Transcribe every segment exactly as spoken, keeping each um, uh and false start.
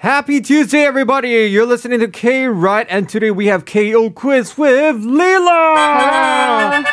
Happy Tuesday, everybody! You're listening to K-Ride, and today we have K O Quiz with Lila!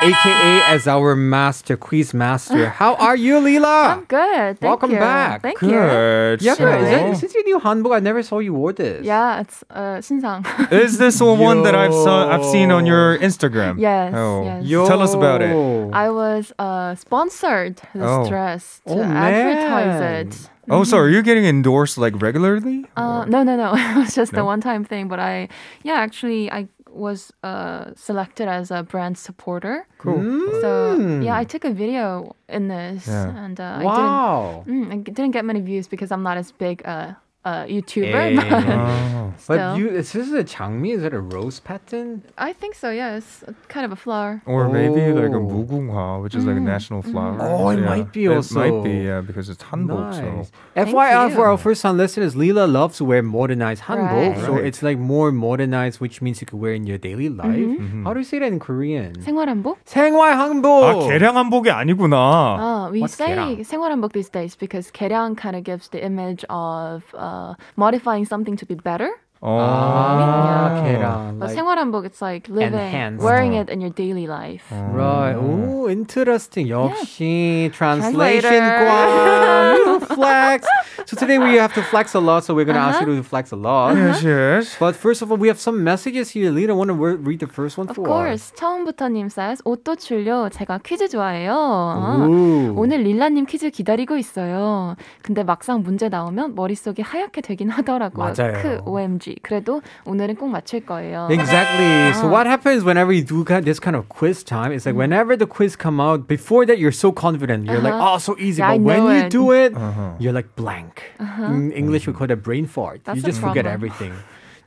A K A as our master, quiz master. How are you, Lila? I'm good. Thank Welcome you. back. Thank good. you. Yeah, good. Is it, since you knew Hanbok, I never saw you wear this. Yeah, it's uh, 신상. Is this the one that I've saw, I've seen on your Instagram? Yes. Oh. yes. Tell us about it. I was uh, sponsored this oh. dress to oh, advertise man. it. Oh, so are you getting endorsed like regularly? Uh, no, no, no. It was just no? a one-time thing. But I, yeah, actually, I was uh, selected as a brand supporter. Cool. Mm. So yeah, I took a video in this, yeah. and uh, wow. I didn't, mm, I didn't get many views because I'm not as big a uh, uh, YouTuber. Hey. But, oh. but you, is this a 장미? Is it a rose pattern? I think so. Yeah, it's kind of a flower. Or oh. maybe like a 무궁화, which is mm. like a national flower. Oh, it yeah. might be also. It might be, yeah, because it's hanbok. Nice. So. F Y I for our first-time listeners, Lila loves to wear modernized hanbok. Right. So right. it's like more modernized, which means you can wear in your daily life. Mm-hmm. How do you say that in Korean? 생활한복? 생활한복! 아, 계량한복이 아니구나. Uh, we What's say 계량? 생활한복 these days because 계량 kind of gives the image of uh, modifying something to be better. Oh, I mean, yeah. But like 생활한복, it's like living, enhanced. wearing it in your daily life. Oh. Right. Oh, interesting. 역시 yeah. translation guam. Flex. So today we have to flex a lot, so we're going to uh-huh. ask you to flex a lot. Yes, yes. But first of all, we have some messages here. Lila, want to read the first one for us? Of course. 처음부터님 says, 옷도 출요. 제가 퀴즈 좋아해요. 오늘 릴라님 퀴즈 기다리고 있어요. 근데 막상 문제 나오면 머릿속이 하얗게 되긴 하더라고요. 맞아요. 크, O M G. 그래도 오늘은 꼭 맞출 거예요. Exactly. So what happens whenever you do this kind of quiz time? It's like whenever the quiz come out, before that you're so confident. You're uh-huh. like, oh, so easy. Yeah, but when it. you do it, uh-huh. you're like blank. Uh-huh. In English, we call it a brain fart. That's you just forget everything.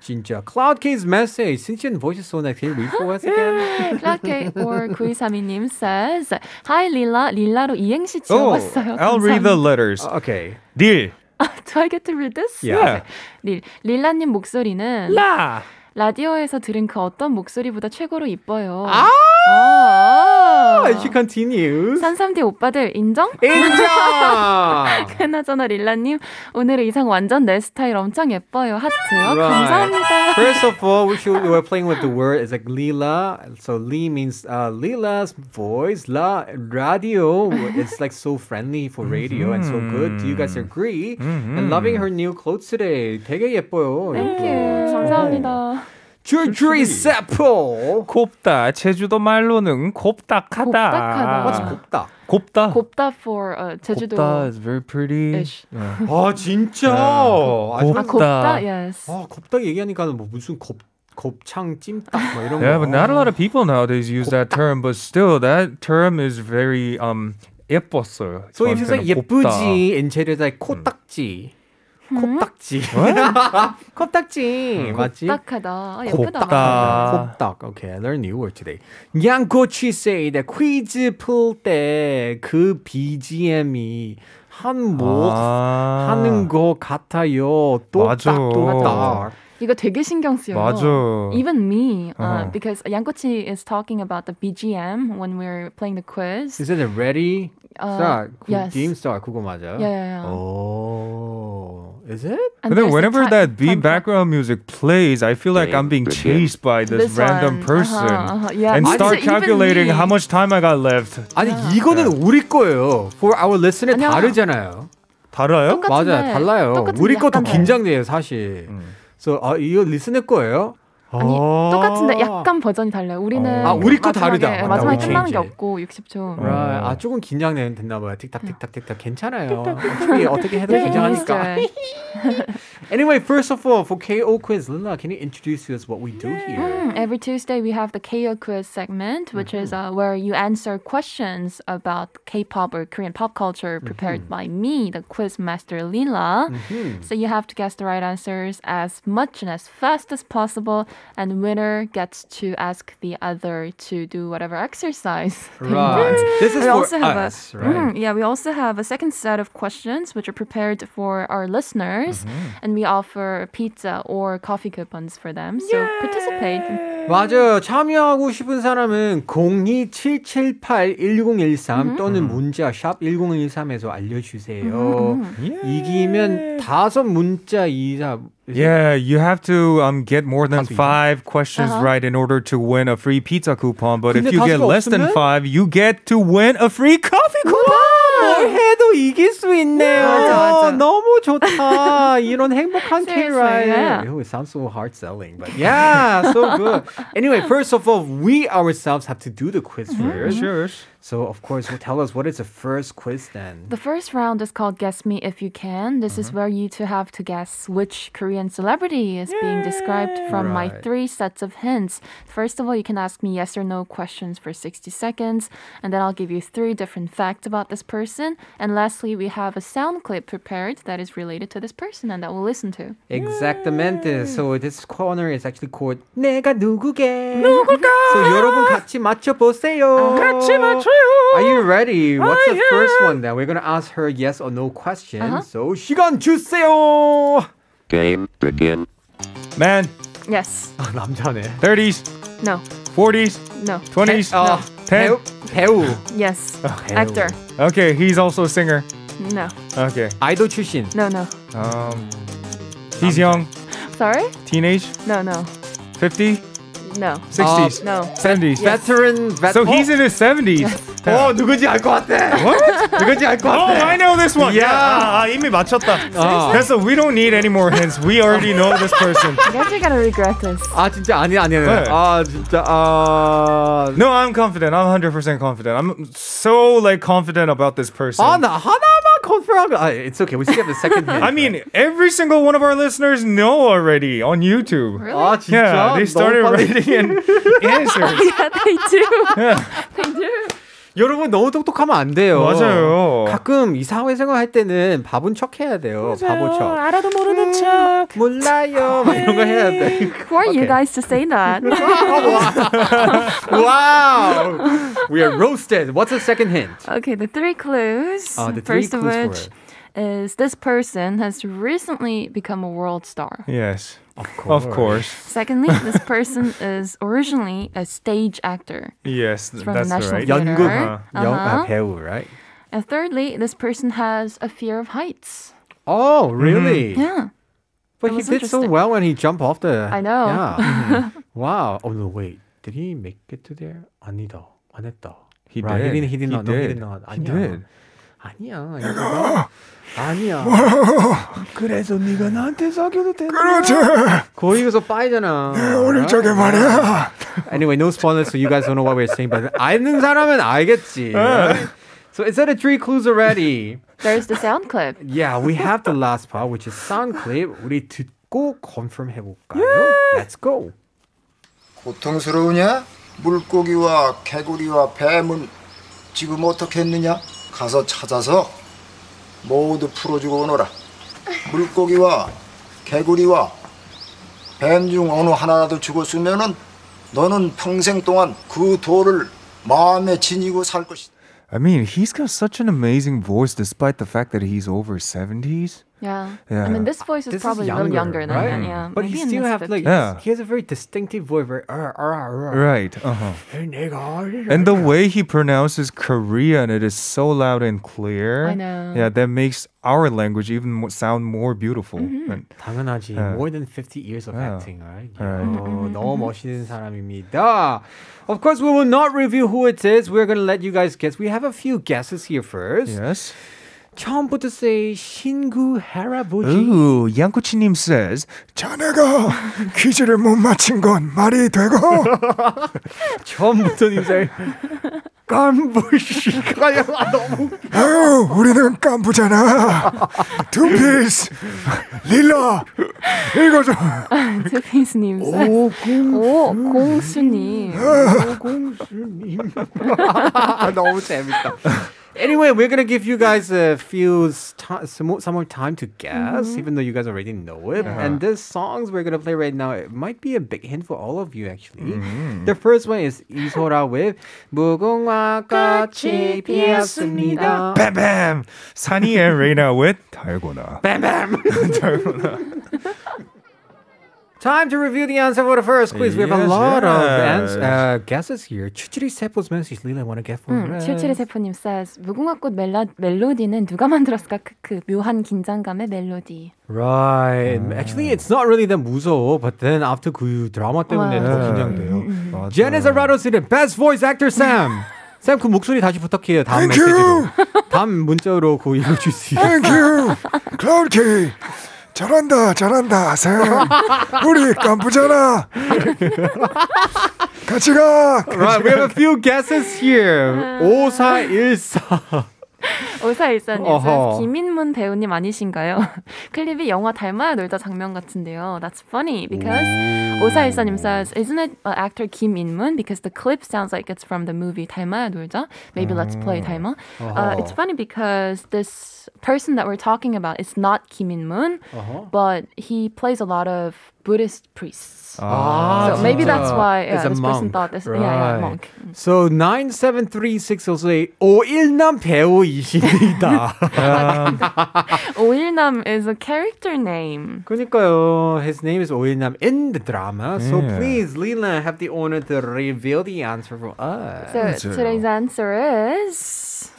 진짜. Cloud K's message. Since your voice is so nice, can you read for us again? Cloud K or 구이삼이님 says, Hi, Lila. Lila로 이행시 지어봤어요. Oh, I'll read the letters. Uh, okay. Deal. Do I get to read this? Yeah. 릴, 릴라님 목소리는 라! 라디오에서 들은 그 어떤 목소리보다 최고로 이뻐요. 아! 아~ She continues. 산삼디 오빠들 인정? 인정! 그나저나 릴라님 오늘 의상 완전 내 스타일 엄청 예뻐요. 하트요. Right. 감사합니다. First of all, we should, we're playing with the word. It's like Lila. So Li means uh, Lila's voice. La, radio. It's like so friendly for radio mm-hmm. and so good. Do you guys agree? Mm-hmm. And loving her new clothes today. 되게 예뻐요. Thank you. 감사합니다. 줄줄이 세포 곱다 제주도 말로는 곱딱하다. 곱딱하다. What's 곱다? 곱다. 곱다 for uh, 제주도. 곱다 is very pretty. Yeah. 아 진짜. Yeah. 곱다. 아, 곱다. Yes. 아 곱다 얘기하니까 뭐 무슨 곱 곱창 찜닭 뭐 이런 거. Yeah, but not a lot of people nowadays use 곱다. that term. But still, that term is very um 예뻤어요. So if you say 예쁘지 in Jeju, like 코딱지. 곱딱지. 곱딱지. 맞지? 곱딱하다. 예쁘다. 곱딱. Okay, I learned a new word today. 양꼬치 say that 퀴즈 풀 때 그 비지엠이 한몫 아. 하는 것 같아요. 똑딱똑딱. 이거 되게 신경 쓰여요. 맞아. Even me, uh, uh. because Yang-Ko-chi is talking about the B G M when we're playing the quiz. Is it a ready uh, star? Yes. Game star, 그거 맞아요? Yeah, yeah, yeah. Oh. Is it? And but then whenever t- that B background music plays, I feel like I'm being chased by this, this random one. person uh-huh, uh-huh. Yeah. and start calculating how much time I got left. 아니, yeah. 이거는 yeah. 우리 거예요. For our listeners, 다르잖아요. 달라요? 맞아요, 달라요. 우리 거 더 긴장돼요, 사실. 음. So, 아, 이거 리스너 거예요? 아니, 아~ 똑같은데 약간 버전이 달라요. 우리는 아, 우리 거 다르다. 마지막에 끝나는 게 없고 육십 초. Right. 아, 조금 긴장되면 됐나 봐요. 틱탁 틱탁 틱탁 괜찮아요. 어차피 어떻게 해도 긴장하니까. Anyway, first of all, for K O Quiz, Lila, can you introduce us what we do here? Mm, every Tuesday we have the K O Quiz segment, which mm-hmm. is uh, where you answer questions about K-pop or Korean pop culture prepared mm-hmm. by me, the quiz master Lila. Mm-hmm. So you have to guess the right answers as much and as fast as possible, and winner gets to ask the other to do whatever exercise they right. want. This is we for also have us, a, right? Mm, yeah, we also have a second set of questions which are prepared for our listeners, mm-hmm. and we offer pizza or coffee coupons for them. So Yay! Participate. 맞아요. 참여하고 싶은 사람은 공이 칠칠팔 일공일삼 mm-hmm. 또는 문자 샵 일공일삼에서 알려주세요. Mm-hmm. Yeah. 이기면 다섯 문자 이상. Yeah, you have to um, get more than five questions uh-huh. right in order to win a free pizza coupon. But if you get less than five, you get to win a free coffee coupon. 뭘 해도 이길 수 있네요. 맞아, 맞아. 너무 좋다. 이런 행복한 K-Ride. Yeah. It sounds so hard selling, but yeah, so good. Anyway, first of all, we ourselves have to do the quiz first. Sure. So, of course, tell us, what is the first quiz then? The first round is called Guess Me If You Can. This mm-hmm. is where you two have to guess which Korean celebrity is Yay! Being described from right. my three sets of hints. First of all, you can ask me yes or no questions for sixty seconds, and then I'll give you three different facts about this person. And lastly, we have a sound clip prepared that is related to this person and that we'll listen to. Exactamente. So, this corner is actually called 내가 누구게? 누굴까? So, 여러분 같이 맞춰보세요. 같이 맞춰 Are you ready? What's the first one then? We're going to ask her yes or no question. Uh-huh. So, 시간 주세요! Game begin. Man. Yes. 아, 남자네. thirties. No. forties. No. twenties. Uh, no. 배우. Yes. Oh, actor. Okay, he's also a singer. No. Okay. 아이돌 출신. No, no. Um, he's young. Sorry? Teenage? No, no. fifty? No. sixties? Uh, no. seventies? Yes. Veteran, vet- So he's in his seventies. Yes. Oh, 누구지 알 것 같아. What? 누구지 알 것 같아. Oh, I know this one. Yeah. 아, 아, 이미 맞췄다. 아. 그래서 we don't need any more hints. We already know this person. You guys are gonna regret this. 아, 진짜 아니 아니 아니. 아, 진짜 아. No, I'm confident. I'm one hundred percent confident. I'm so like confident about this person. 아, 나 하나만 confirm. 아, it's okay. We still have the second hint. I mean, every single one of our listeners know already on YouTube. Really? 아, 진짜? Yeah, they started writing in answers. Yeah, they do. Yeah. They do. 여러분 너무 똑똑하면 안 돼요. 맞아요. 가끔 이 사회생활 할 때는 바본 척 해야 돼요. 바보 척. 알아도 모르는 음, 척. 몰라요. 막 이런 거 해야 돼. Who are okay. you guys to say that? Wow. We are roasted. What's the second hint? Okay, the three clues. Uh, the three First clues of which is this person has recently become a world star. Yes. Of course. Of course. Secondly, this person is originally a stage actor. Yes, from that's the National right. 연극, uh-huh. uh-huh. 배우, right? And thirdly, this person has a fear of heights. Oh, really? Mm-hmm. Yeah. But he did so well when he jumped off the... I know. Yeah. mm-hmm. Wow. Oh, no, wait. Did he make it to there? 아니다. 안 했다. He right. did. He didn't. He didn't. He did. No, he did. Not. He did. 아니야. 아니야. 그래서 네가 나한테 사귀어도 된다. 그렇지. 거기서 빠이잖아. 네, 어릴 적에 말이야. Anyway, no spoilers, so you guys don't know what we're saying, but 아는 사람은 알겠지. Right? So is that the three clues already? There's the sound clip. Yeah, we have the last part, which is sound clip. 우리 듣고 confirm 해볼까요? Yeah. Let's go. 고통스러우냐? 물고기와 개구리와 뱀은 지금 어떻게 했느냐? 가서 찾아서 모두 풀어주고 오너라. 물고기와 개구리와 뱀 중 어느 하나라도 죽었으면은 너는 평생 동안 그 돌을 마음에 지니고 살 것이다. I mean, he's got such an amazing voice despite the fact that he's over seventies. Yeah. yeah. I mean, this voice is this probably is younger, a little younger than right? that, yeah. But Maybe he still have, like, yeah. he has a very distinctive voice. Very, uh, uh, uh, right. Uh-huh. And the way he pronounces Korean, it is so loud and clear. I know. Yeah, that makes our language even sound more beautiful. Mm-hmm. And, 당연하지. Yeah. More than fifty years of yeah. acting, right? You right. know, mm-hmm. 너무 멋있는 사람입니다. Of course, we will not review who it is. We're going to let you guys guess. We have a few guesses here first. Yes. 처음부터 say 신구 할아버지. Ooh, 양꼬치님 says 자네가 퀴즈를 못 맞힌 건 말이 되고. 처음부터 인생 깐부씨가 너무. 아유, 우리는 깐부잖아. 투피스 릴라 읽어줘. 투피스님 says 오공수님. 오공수님. 너무 재밌다. Anyway, we're going to give you guys a few t- some more time to guess, mm-hmm. even though you guys already know it. Yeah. And these songs we're going to play right now, it might be a big hint for all of you, actually. Mm-hmm. The first one is 이소라 with 무궁화 꽃이 피었습니다. Bam, bam! Sunny and Reina with 달고나. Bam, bam! 달고나. Time to review the answer for the first quiz. We have a yes, lot yes. of ans- uh, guesses here. 칠칠이세포's message, Lila, want to get for it. 칠칠이세포님 says, 무궁화꽃 멜로- 멜로디는 누가 만들었을까? 그 묘한 긴장감의 멜로디. Right. Mm. Actually, it's not really that 무서워, but then after 그 드라마 때문에 더 긴장돼요. Janice Arado 씨는 Best Voice Actor Sam. 쌤, 그 목소리 다시 부탁해요. 다음 Thank 메시지로. You. 다음 문자로 그 읽어줄 수 있어요. Thank you. Clarky. 잘한다 잘한다 쌤 우리 깜부잖아 같이 가 Right, we have a few guesses here. 오사일사 오사일사님 김인문 배우님 아니신가요? 클립이 영화 닮아야 놀다 장면 같은데요. That's funny because 오사일사님 says, isn't it uh, actor Kim In-moon? Because the clip sounds like it's from the movie 닮아야 놀자. Maybe mm. let's play 닮아. Uh, it's funny because this person that we're talking about is not Kim In-moon, uh-huh. but he plays a lot of Buddhist priests. Ah, so maybe that's why yeah, this monk. person thought this. Right. Yeah, yeah, monk. So nine seven three six zero eight 오일남 배우이십니다. 오일남 is a character name. 그러니까요. His name is 오일남 in the drama. Yeah. So please, Lila, have the honor to reveal the answer for us. So That's today's true. answer is...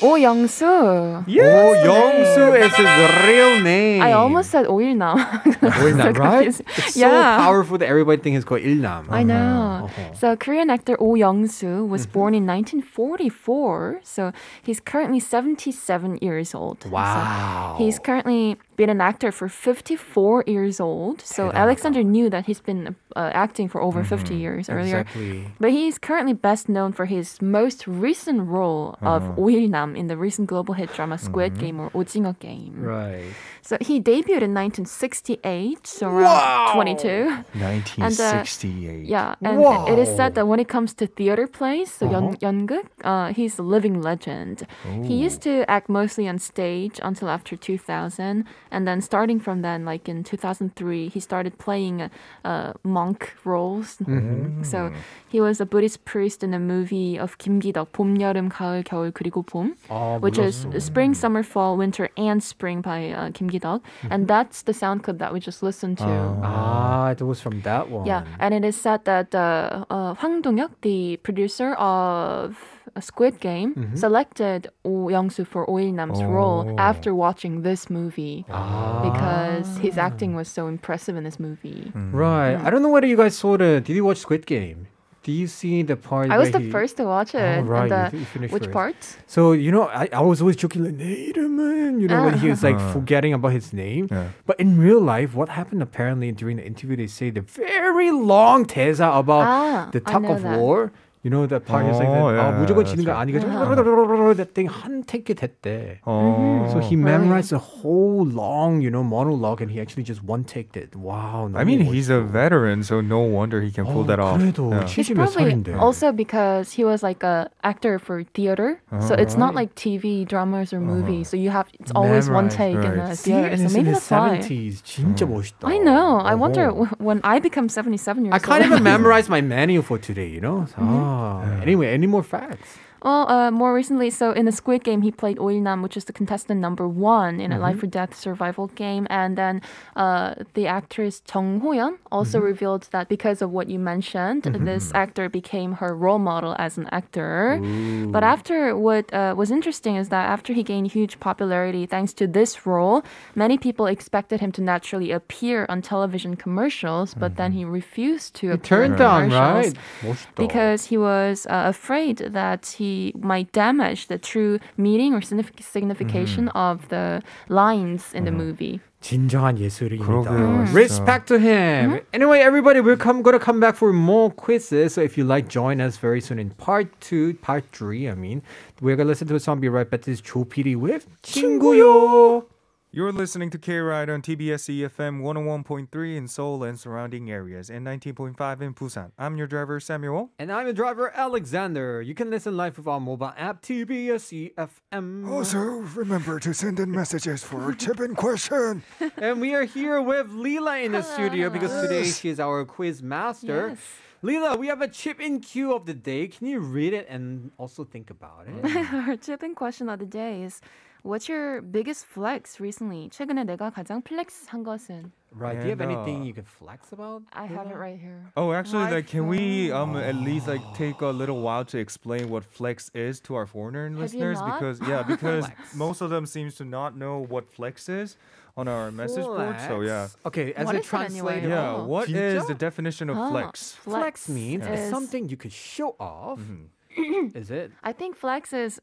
오영수. Yes. 오영수 is his real name. I almost said 오일남. 오일남, so right? It's yeah. so powerful that everybody thinks it's called 일남. I know. Uh-huh. So Korean actor O Yeong-su was mm-hmm. born in nineteen forty-four. So he's currently seventy-seven years old. Wow. So he's currently been an actor for fifty-four years old. So Alexander knew that he's been uh, acting for over mm-hmm. fifty years earlier. Exactly. But he's currently best known for his most recent role of uh-huh. 오일남 in the recent global hit drama Squid mm-hmm. Game or 오징어 Game. Right. So he debuted in nineteen sixty-eight, so around wow! twenty-two. nineteen sixty-eight. And, uh, yeah, and wow. it is said that when it comes to theater plays, so uh-huh. 연극, uh, he's a living legend. Ooh. He used to act mostly on stage until after two thousand, and then starting from then, like in two thousand three, he started playing uh, monk roles. Mm-hmm. So he was a Buddhist priest in a movie of Kim Ki-duk, 봄, 여름, 가을, 겨울, 그리고 봄. 아, which is Spring, Summer, Fall, Winter, and Spring by uh, Kim Ki-duk. And that's the sound clip that we just listened to. Ah, it was from that one. Yeah, and it is said that uh, uh, Hwang Dong-hyuk, the producer of Squid Game, mm-hmm. selected Oh Yeong-su for 오일남's oh. role after watching this movie ah. because his acting was so impressive in this movie. Mm. Right. Yeah. I don't know whether you guys saw the... Did you watch Squid Game? Do you see the part? I was the he, first to watch it. Oh, right. And the, you, you which part? So, you know, I, I was always joking, like, 내 이름은, you know, when he was like forgetting about his name. Yeah. But in real life, what happened apparently during the interview, they say the very long 대사 about ah, the tug of that. war. You know, that part oh, is like, that, yeah, 아, 무조건 지는 거 아니겠지? That thing 한 테이크 됐대. Oh. So he memorized a whole long, you know, monologue and he actually just one take did. Wow. I mean, he's a veteran, so no wonder he can pull oh, that off. Yeah. It's probably also because he was like an actor for theater. Oh, so it's right. not like T V, dramas, or movies. Uh-huh. So you have, it's always memorized, one take right. in a theater. See, so maybe that's why. 진짜 멋있다. I know. I wonder oh. when I become seventy-seven years old. I can't even memorize my menu for today, you know? So. Mm-hmm. Yeah. Anyway, any more facts? Well, uh, more recently, so in the Squid Game, he played 오일남, which is the contestant number one in mm-hmm. a life or death survival game. And then uh, the actress Jung Ho-yeon also mm-hmm. revealed that because of what you mentioned, mm-hmm. this actor became her role model as an actor. Ooh. But after what uh, was interesting is that after he gained huge popularity thanks to this role, many people expected him to naturally appear on television commercials, but mm-hmm. then he refused to he appear turned on commercials down, right? because he was uh, afraid that he might damage the true meaning or signification mm. of the lines in mm. the movie. 진정한 예술입니다. Mm. Respect to him. Mm-hmm. Anyway, everybody, we're come, going to come back for more quizzes. So if you like, join us very soon in part two, part three, I mean. We're going to listen to a song. Be right back. This is Joe P D with 친구요. You're listening to K-Ride on T B S eFM one oh one point three in Seoul and surrounding areas and nineteen point five in Busan. I'm your driver, Samuel. And I'm your driver, Alexander. You can listen live with our mobile app, T B S eFM. Also, remember to send in messages for a tip-in question. And we are here with Lila in the Hello. studio because yes. today she is our quiz master. Yes. Lila, we have a chip-in cue of the day. Can you read it and also think about it? Our chip-in question of the day is What's your biggest flex recently? 최근에 내가 가장 플렉스한 것은? Right. And do you have uh, anything you can flex about? I Lila? have it right here. Oh, actually, like, can we um at least like take a little while to explain what flex is to our foreigner have listeners? You not? Because yeah, because most of them seems to not know what flex is on our flex. message board. So yeah. Okay, as what a translator, anyway? yeah, oh. what 진짜? is the definition of flex? Oh, flex? Flex means yeah. it's something you can show off. Mm-hmm. Is it? I think flex is,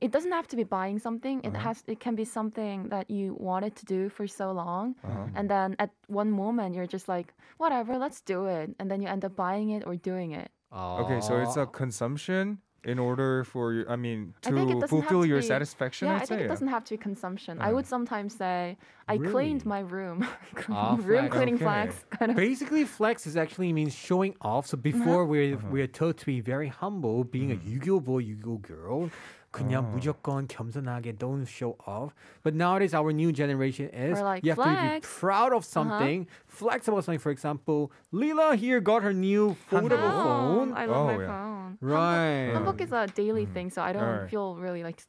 it doesn't have to be buying something. It uh-huh. has. It can be something that you wanted to do for so long. Uh-huh. And then at one moment, you're just like, whatever, let's do it. And then you end up buying it or doing it. Uh-huh. Okay, so it's a consumption in order for, your, I mean, to I fulfill to your be, satisfaction? Yeah, I think say, it doesn't yeah. have to be consumption. Uh-huh. I would sometimes say, I really? cleaned my room. ah, room flex. cleaning okay. flex. Kind of. Basically, flex is actually means showing off. So before uh-huh. we're, uh-huh. we're told to be very humble, being mm. a 유교 boy, 유교 girl. 그냥 oh. 무조건 겸손하게 don't show off. But nowadays, our new generation is like, you have flex. to be proud of something. Uh-huh. Flex about something. For example, Lila here got her new foldable phone. I love oh, my yeah. phone. Right. Hanbok is a daily mm. thing, so I don't right. feel really like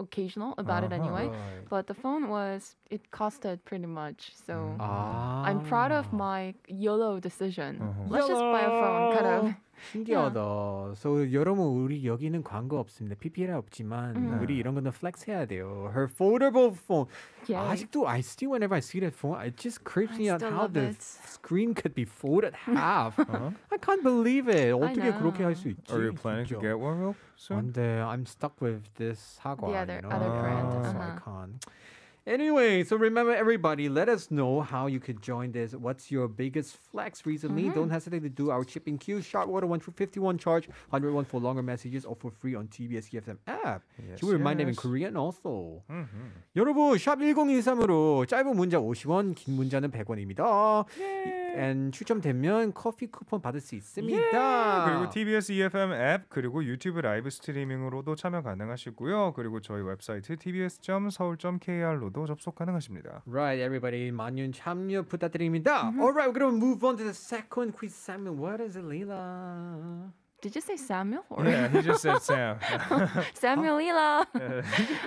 occasional about uh-huh. it anyway. Right. But the phone was, it costed pretty much. So ah. I'm proud of my YOLO decision. Uh-huh. Let's YOLO! just buy a phone, kind of. 신기하다. Yeah. So 여러분 우리 여기는 광고 없습니다. PPL 없지만 mm. 우리 이런 거는 flex 해야 돼요. Her foldable phone. Yeah. 아직도 I still whenever I see that phone, it just creeps me out how the it. screen could be folded half. uh-huh. I can't believe it. 어떻게 그렇게 할 수 있지? Are you planning to get one real soon? 근데 I'm stuck with this 사과. Yeah, the you know? other brand. Uh-huh. So I can't. Anyway, so remember everybody, let us know how you could join this. What's your biggest flex recently? Mm-hmm. Don't hesitate to do our chipping queue. Sharp water one fifty-one charge, one oh one for longer messages or for free on T B S eFM app. Yes, Should we yes. remind them in Korean also? Mm-hmm. 여러분, 샵 one oh one three 으로 짧은 문자 fifty won, 긴 문자는 one hundred won입니다. Yay! And 추첨되면 커피 쿠폰 받을 수 있습니다. Yeah! 그리고 T B S eFM 앱 그리고 유튜브 라이브 스트리밍으로도 참여 가능하시고요. 그리고 저희 웹사이트 tbs.seoul.kr로도 접속 가능하십니다. Right, everybody. 많은 참여 부탁드립니다. Mm-hmm. Alright, we're going to move on to the second quiz segment. What is it, Lila? Did you say Samuel? Or? Yeah, he just said Sam. Samuel Lila.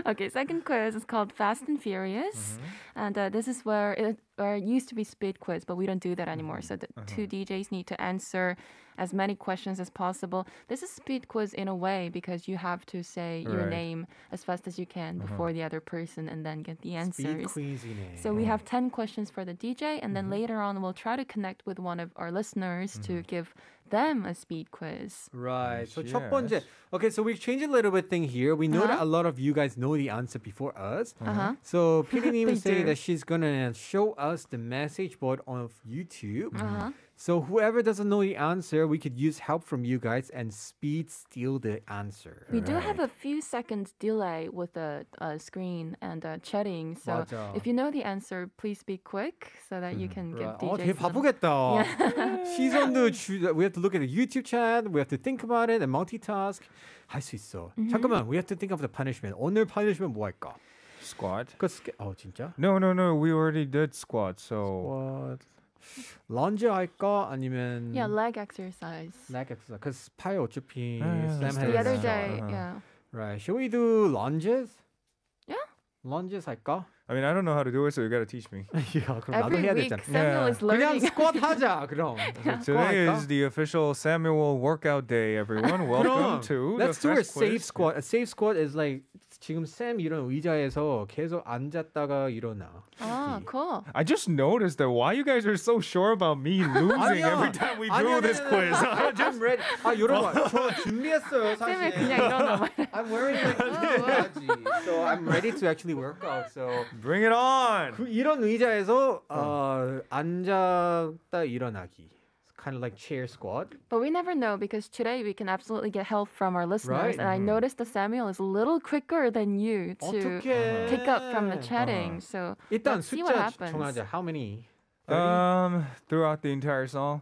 Okay, second quiz is called Fast and Furious. Mm-hmm. And uh, this is where it, where it used to be speed quiz, but we don't do that anymore. So the uh-huh. two D Js need to answer as many questions as possible. This is speed quiz in a way because you have to say right. your name as fast as you can uh-huh. before the other person and then get the answers. Speed quiz-y. So we have ten questions for the D J, and then mm-hmm. later on we'll try to connect with one of our listeners mm-hmm. to give them a speed quiz. Right. So 첫 번째. Okay, so we've changed a little bit thing here. We know uh-huh. that a lot of you guys know the answer before us. Uh-huh. So PD님 say do. that she's going to show us the message board on YouTube. Uh-huh. So whoever doesn't know the answer, we could use help from you guys and speed steal the answer. We right. do have a few seconds delay with the uh, screen and uh, chatting. So 맞아. if you know the answer, please be quick so that mm. you can right. give D Js. Oh, 되게 바쁘겠다. Yeah. 시선도 주, we have to look at the YouTube chat. We have to think about it and multitask. 할 수 있어. Mm-hmm. 잠깐만, we have to think of the punishment. 오늘 punishment 뭐 할까? Squat. 어, 진짜? No, no, no. We already did squat. So. Squat. 런지 할까 아니면 yeah leg exercise leg exercise because 팔 어차피 Sam has the other day uh-huh. yeah right should we do lunges yeah lunges 할까 I mean I don't know how to do it so you gotta teach me yeah 그럼 나도 해야 되잖아 Samuel yeah. is learning 그냥 squat 하자 그럼 yeah. today is the official Samuel workout day everyone welcome to let's the do a safe squat a safe squat is like 지금 쌤 이런 의자에서 계속 앉았다가 일어나. 아, cool. I just noticed that why you guys are so sure about me losing every time we do this quiz. I'm ready. 아, 여러분, 저 준비했어요, 사실. 쌤이 그냥 일어나. I'm wearing my clothes. So I'm ready to actually work out. So bring it on. 그 이런 의자에서 어, 앉았다 일어나기. Kind of like chair squat. But we never know because today we can absolutely get help from our listeners. Right? And mm-hmm. I noticed that Samuel is a little quicker than you to uh-huh. pick up from the chatting. Uh-huh. So 일단 let's see what happens. 정하자. How many? Um, throughout the entire song.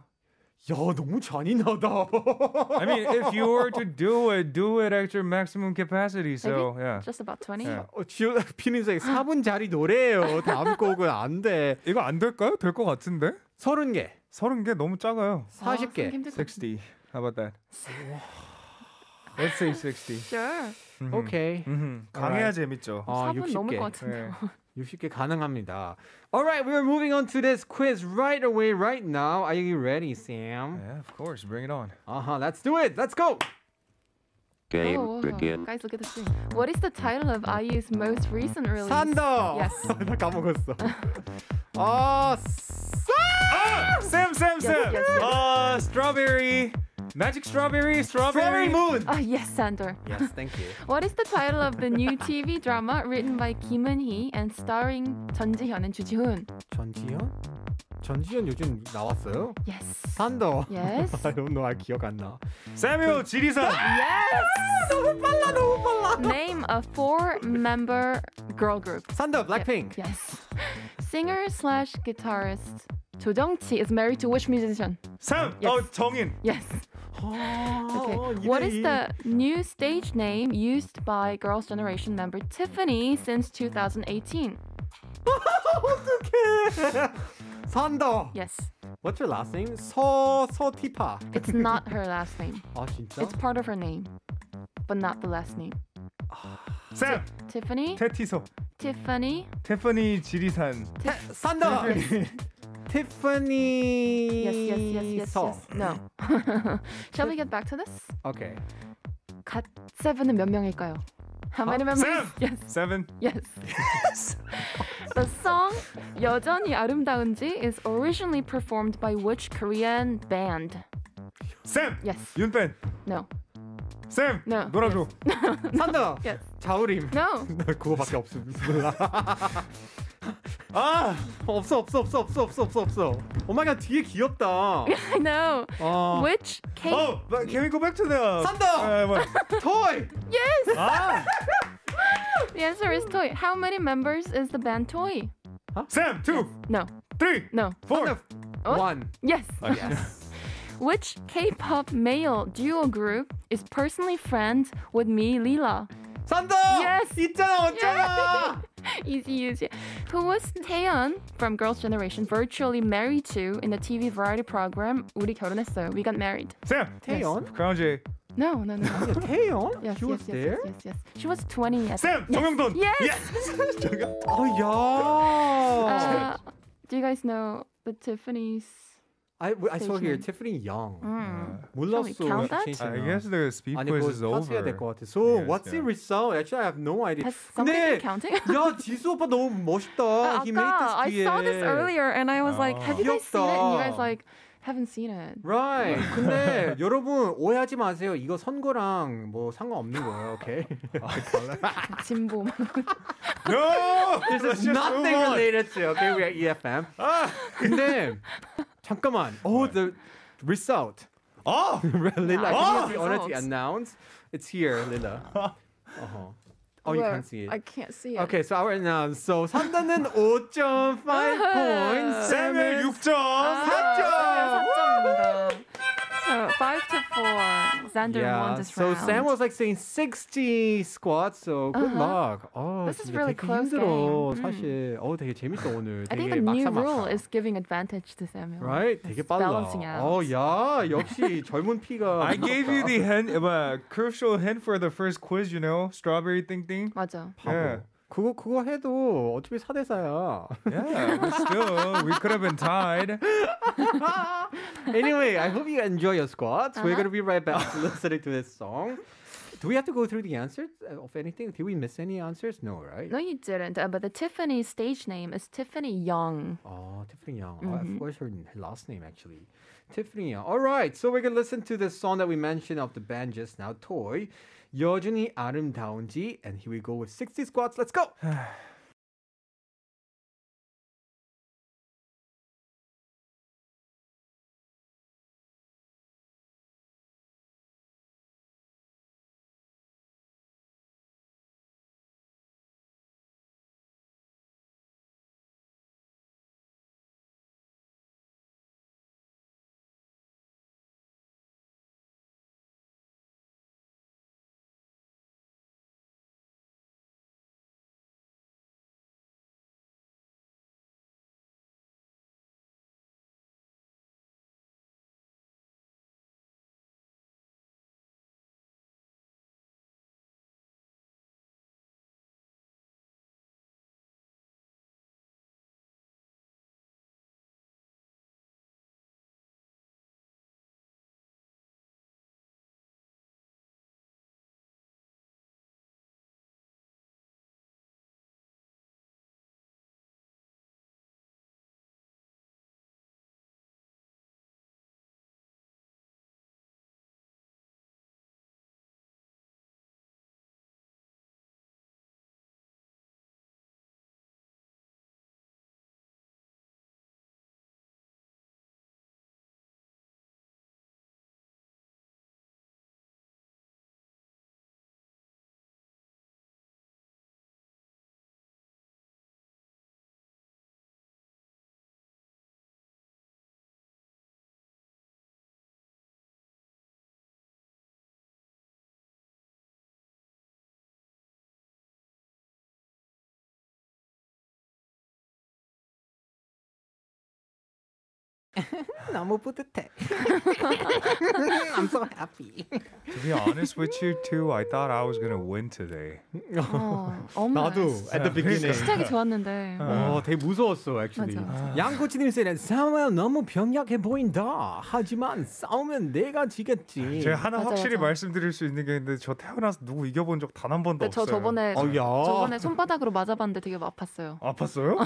야, 너무 잔인하다. I mean, if you were to do it, do it at your maximum capacity. So, maybe yeah. just about twenty. Yeah. 어, 피니스의 four 분짜리 노래예요. 다음 곡은 안 돼. 이거 안 될까요? 될 것 같은데? thirty 개. thirty 개 너무 작아요. forty 개. sixty. How about that? Let's say sixty. Sure. Mm-hmm. Okay. Mm-hmm. 강해야 right. 재밌죠. 어, 사분 넘을 것 같은데요. 네. sixty 개 가능합니다. Alright, we're moving on to this quiz right away, right now. Are you ready, Sam? Yeah, of course. Bring it on. Uh-huh. Let's do it. Let's go. Game oh, begin. Guys, look at this thing. What is the title of 아이유's most recent release? 산다! Yes. 나 까먹었어. 아, 아! Sam, Sam, Sam. Yes, yes, uh, strawberry. Magic strawberry, strawberry, strawberry moon. Ah, uh, yes, Sandor. Yes, thank you. What is the title of the new T V drama written by Kim Eun Hee and starring Jeon Ji Hyun and Joo Ji Hoon? Jeon Ji Hyun? Jeon Ji Hyun 요즘 나왔어요? Yes. Sandor. Yes. I don't know. I 기억 안 나. Samuel, Jiri San. Yes. 너무 빨라, 너무 빨라. Name a four-member girl group. Sandor, Blackpink. Yeah, yes. Singer slash guitarist. Jo Jeongchi is married to which musician? Sam! Yes. Oh, Jung In! Yes. Oh, okay. What is the new stage name used by Girls' Generation member Tiffany since twenty eighteen? 어떡해! 산다! Yes. What's her last name? 서, 서티파. It's not her last name. 아, 진짜? It's part of her name, but not the last name. Sam! T- Tiffany? 테티소. Tiffany? Tiffany 지리산. Tif- 산다! Yes. Tiffany. Yes, yes, yes, yes, yes. No. Shall we get back to this? Okay. 갓 세븐은 몇 명일까요? How many members? Seven. Yes. Seven. Yes. Yes. The song 여전히 아름다운지 is originally performed by which Korean band? Sam. Yes. Yunben. No. Sam. No. 놀아줘. 산다. Yes. 자우림. No. 그거밖에 없습니다. 아! 없어 없어 없어 없어 없어 없어 없어. Oh my god, 뒤에 귀엽다. I know. 어. Which K? Oh, but can we go back to the? 산다. Uh, Toy. Yes. 아. The answer is Toy. How many members is the band Toy? Huh? Sam, two. No. Three. No. Four. Oh? One. Yes. Oh, yes. Which K-pop male duo group is personally friends with me, Lila? 산다. Yes. 있잖아, 있잖아. Easy, easy. Who was Taeyeon from Girls' Generation virtually married to in the T V variety program 우리 결혼했어요? We got married. Sam, Taeyeon? Crown J. No, no, no. Taeyeon? Yes, she was yes, there? Yes, yes, yes, yes. She was twenty at Sam, 정영돈. Yes. yes. yes. Oh, yeah. Uh, do you guys know the Tiffany's? I, I saw here Tiffany Young. Mm. Shall we count that? I guess the speed quiz is over. So yes, what's yeah. the result? Actually, I have no idea. Has somebody been counting? 야, 지수 오빠 너무 멋있다. He made this I 뒤에. saw this earlier and I was like, have you guys seen it? And you guys like, haven't seen it. Right. 근데 여러분 오해하지 마세요. 이거 선거랑 뭐 상관없는 거예요. Okay? 진보. No! This is nothing related to, okay? We are E F M. 근데... 잠깐만. Oh, the result. Oh, Lila. Oh, we wanted to announce. It's here, Lila. Uh-huh. Oh, you can't see it. I can't see it. Okay, so I'll announce. So, 삼 단은 five point five points. Samuel six point four. 아, so five to four. Xander yeah. won this round. So Sam was like saying sixty squats. So good uh-huh. luck. Oh, this is really close 힘들어, game. 사실. Mm. Oh, 되게 재밌어 오늘. I think the new rule is giving advantage to Samuel. Right? 되게 빨라. Oh yeah, 역시 젊은 피가. I gave you the hint, a crucial hint for the first quiz. You know, strawberry thing thing. 맞아. Yeah. 그거 그거 해도 어차피 four to four야. Yeah, but still, we could have been tied. Anyway, I hope you enjoy your squats. Uh-huh. We're gonna be right back listening to this song. Do we have to go through the answers of anything? Did we miss any answers? No, right? No, you didn't. Uh, but the Tiffany's stage name is Tiffany Young. Oh, Tiffany Young. Mm-hmm. Oh, I forgot her last name actually. Tiffany Young. All right, so we're gonna listen to this song that we mentioned of the band just now, Toy. 여전히 아름다운지, and here we go with sixty squats. Let's go. 너무 뿌듯해. I'm so happy. To be honest with you too, I thought I was gonna win today. 어, 나도 at the beginning. 시작이 좋았는데. 어, 되게 무서웠어 actually. 양 코치님께서는 사무엘 너무 병약해 보인다. 하지만 싸우면 내가 지겠지. 제가 하나 맞아, 확실히 맞아. 말씀드릴 수 있는 게 있는데 저 태어나서 누구 이겨본 적 단 한 번도 네, 없어요. 저 저번에 어, 저번에 손바닥으로 맞아봤는데 되게 아팠어요. 아팠어요?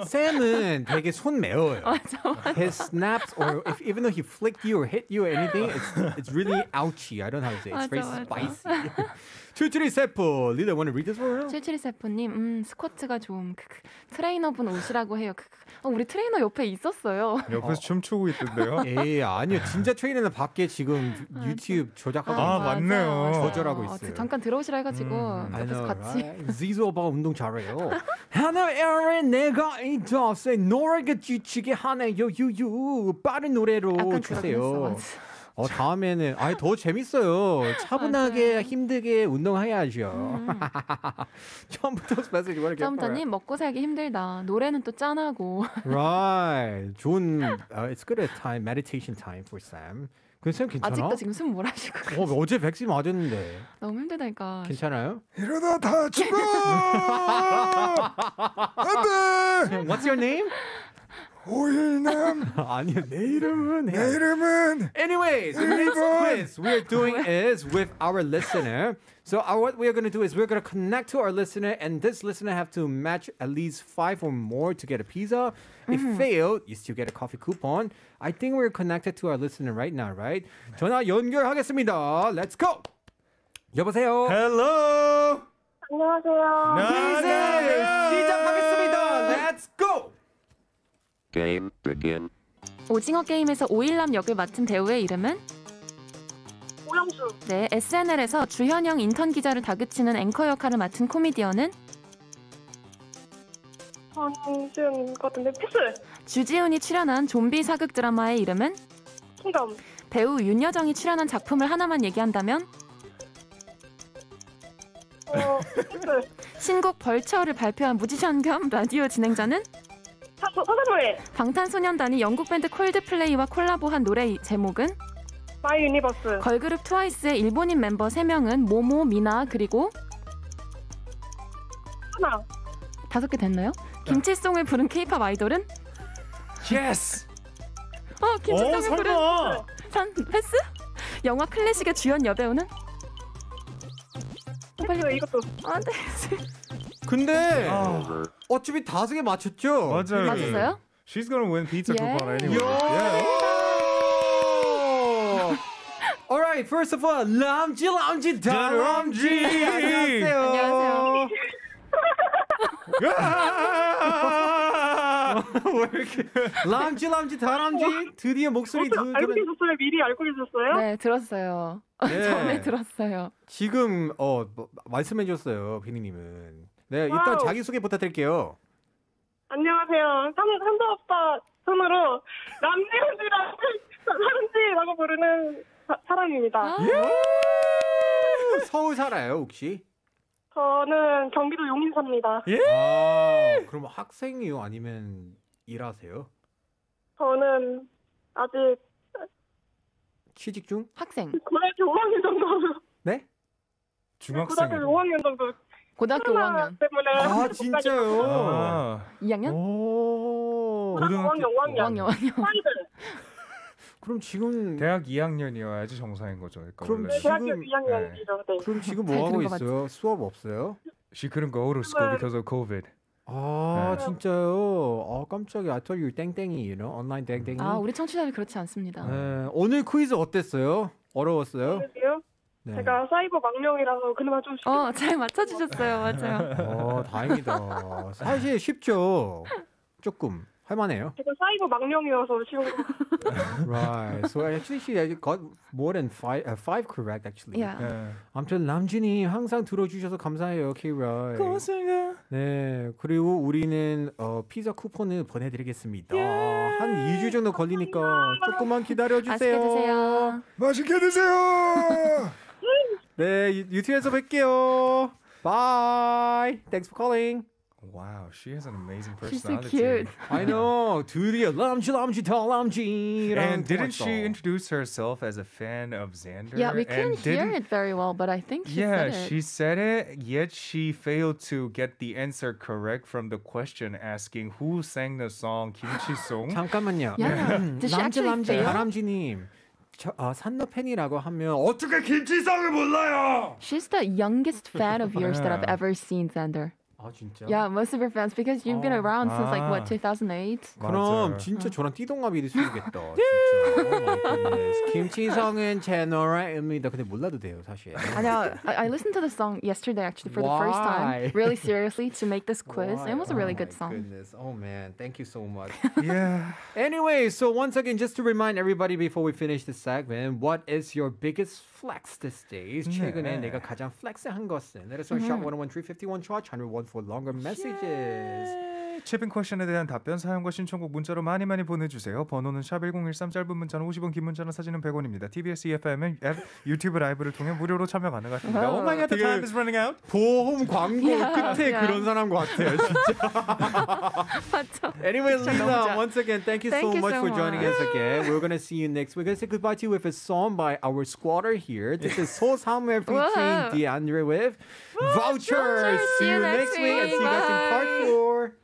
어. 쌤은 되게 손 매워요. 맞아. His snaps, or if, even though he flicked you or hit you or anything, it's, it's really ouchy. I don't know how to say it. It's 맞아, very 맞아. spicy. 칠칠이세포. Lila, want to read this for her? 칠칠이세포님, 음, 스쿼트가 좀 트레이너분 오시라고 해요. 어, 우리 트레이너 옆에 있었어요. 옆에서 어. 춤추고 있던데요? 에이, 아니요. 진짜 트레이너는 밖에 지금 유튜브 조작하고 아, 아 맞네요. 조절하고 있어요. 아, 잠깐 들어오시라 해가지고 음, 옆에서 know, 같이. Right? 지수 오빠가 운동 잘해요. 하나 에어에 내가 이 덥세 노래가 지치게 하네요. 유유 빠른 노래로 주세요. 어, 다음에는 아이 더 재밌어요. 차분하게 맞아요. 힘들게 운동해야죠. 음. 처음부터 말씀이 뭐랄까? 처음부터님 먹고 살기 힘들다. 노래는 또 짠하고. Right. 좋은. Uh, it's good time. Meditation time for Sam. 근데 쌤 괜찮아? 아직도 지금 숨 뭘 하시고 계세요? 어, 어제 백신 맞았는데 너무 힘들다니까. 괜찮아요? 이러다 다 죽어! 안돼! What's your name? 오일남. 아니요, 내 이름은 내 이름은. Anyways, the next quiz we're doing is with our listener. So our, what we're going to do is we're going to connect to our listener, and this listener have to match at least five or more to get a pizza. If mm. failed, you still get a coffee coupon. I think we're connected to our listener right now, right? 전화 연결하겠습니다. Let's go. 여보세요. Hello. 안녕하세요. 퀴즈 시작하겠습니다. Let's go. 게임 begin. 오징어 게임에서 오일남 역을 맡은 배우의 이름은? 오영수. 네, 에스엔엘에서 주현영 인턴 기자를 다그치는 앵커 역할을 맡은 코미디언은? 황지훈 같은데 패스. 주지훈이 출연한 좀비 사극 드라마의 이름은? 킹덤. 배우 윤여정이 출연한 작품을 하나만 얘기한다면? 어, 패스. 신곡 벌처를 발표한 뮤지션 겸 라디오 진행자는? 방탄소년단이 영국 밴드 콜드플레이와 콜라보한 노래 제목은? 마이 유니버스. 걸그룹 트와이스의 일본인 멤버 세 명은 모모, 미나, 그리고 하나. 다섯 개 됐나요? 김치송을 부른 케이팝 아이돌은? 예스! 어, 김치송을 부른 산, 패스? 영화 클래식의 주연 여배우는? 패스, 빨리 이것도 안 돼. 근데 아, 어차피 다섯 개 맞췄죠? 맞아요. 맞았어요? She's gonna win pizza coupon anyway. Yeah. Alright, first of all, 람지 람지 다 람지. 안녕하세요. 안녕하세요. 왜 이렇게 람지 람지 다 람지. 드디어 목소리 들으면 알고 계셨어요? 미리 알고 계셨어요? 네, 들었어요. 네. 전에 들었어요. 지금 어 말씀해 주셨어요, 비니님은. 네, 일단 와우. 자기소개 부탁드릴게요. 안녕하세요. 삼도 오빠 손으로 남지훈이랑 사람지라고 부르는 사, 사람입니다. 예! 서울 살아요, 혹시? 저는 경기도 용인사입니다. 예! 아, 그럼 학생이요? 아니면 일하세요? 저는 아직 취직 중? 학생. 고등학교 오 학년 정도. 네? 중학생. 고등학교 오 학년 정도. 고등학교 오 학년 때문에. 아, 진짜요? 아. 이 학년? 오. 고등학교 오 학년. 오 학년. 그럼 지금 대학 이 학년이어야지 정상인 거죠. 그러니까 그럼 원래. 대학교 이 학년이죠. 네. 그럼 지금 뭐 하고 있어요? 맞지? 수업 없어요? She couldn't go to school because of COVID. 아, 네. 진짜요? 아, 깜짝이야. I told you 땡땡이, you know? 온라인 땡땡이. 아, 우리 청취자들이 그렇지 않습니다. 네. 오늘 퀴즈 어땠어요? 어려웠어요? 어려웠어요? 네. 제가 사이버 망령이라서 그나마 좀 쉽게. 어, 잘 맞춰주셨어요. 맞아요. 어, 다행이다. 사실 쉽죠? 조금. 할만해요. 제가 사이버 망령이어서 쉬운 거 같아요. Right. So actually she got more than five, uh, five correct actually. Yeah. Yeah. 아무튼 남진님 항상 들어주셔서 감사해요. K-Ride. 고맙습니다. 네. 그리고 우리는 어, 피자 쿠폰을 보내드리겠습니다. Yeah. 한 이 주 정도 걸리니까 감사합니다. 조금만 기다려주세요. 맛있게 드세요. 맛있게 드세요. 네. 유튜브에서 뵐게요. Bye. Thanks for calling. Wow, she has an amazing personality. She's so cute. I know. 둘이 람쥐 람쥐 더 람쥐. And didn't she introduce herself as a fan of Xander? Yeah, we couldn't hear it very well, but I think she yeah, said it. Yeah, she said it, yet she failed to get the answer correct from the question asking who sang the song Kimchi Song. 잠깐만요. Yeah. Did she actually fail? 람쥐님. 저, 아, 산더 팬이라고 하면 어떻게 김치성을 몰라요? She's the youngest fan of yours that I've ever seen, Xander. 아 진짜? Yeah, most of your fans because you've been around since like what two thousand eight. 그럼 진짜 저랑 띠동갑이 수겠다. 김치성은 제 노래입니다. 근데 몰라도 돼요, 사실. 아니야, I listened to the song yesterday actually for the first time, really seriously to make this quiz. It was a really good song. Goodness, oh man, thank you so much. Yeah. Anyway, so once again, just to remind everybody before we finish this segment, what is your biggest flex these days? 최근에 내가 가장 flex한 것은? Let us know. Shop one oh one three five one charge one hundred one for longer messages. 채팅 퀘션에 대한 답변 사연과 신청곡 문자로 많이 많이 보내주세요. 번호는 샵 one zero one three 짧은 문자는 오십 원 긴 문자는 사진은 백 원입니다. 티비에스 이에프엠 앱 유튜브 라이브를 통해 무료로 참여 가능하십니다. Oh my god, the time is running out. 보험 광고 yeah, 끝에 yeah. 그런 사람 같아요. 진짜. Anyway, Lila, once again, thank you thank so you much so for much. joining us again. We're going to see you next week. We're going to say goodbye to you with a song by our squatter here. This is So Samuel featuring DeAndre with Vouchers. See you next week and see you guys in part four.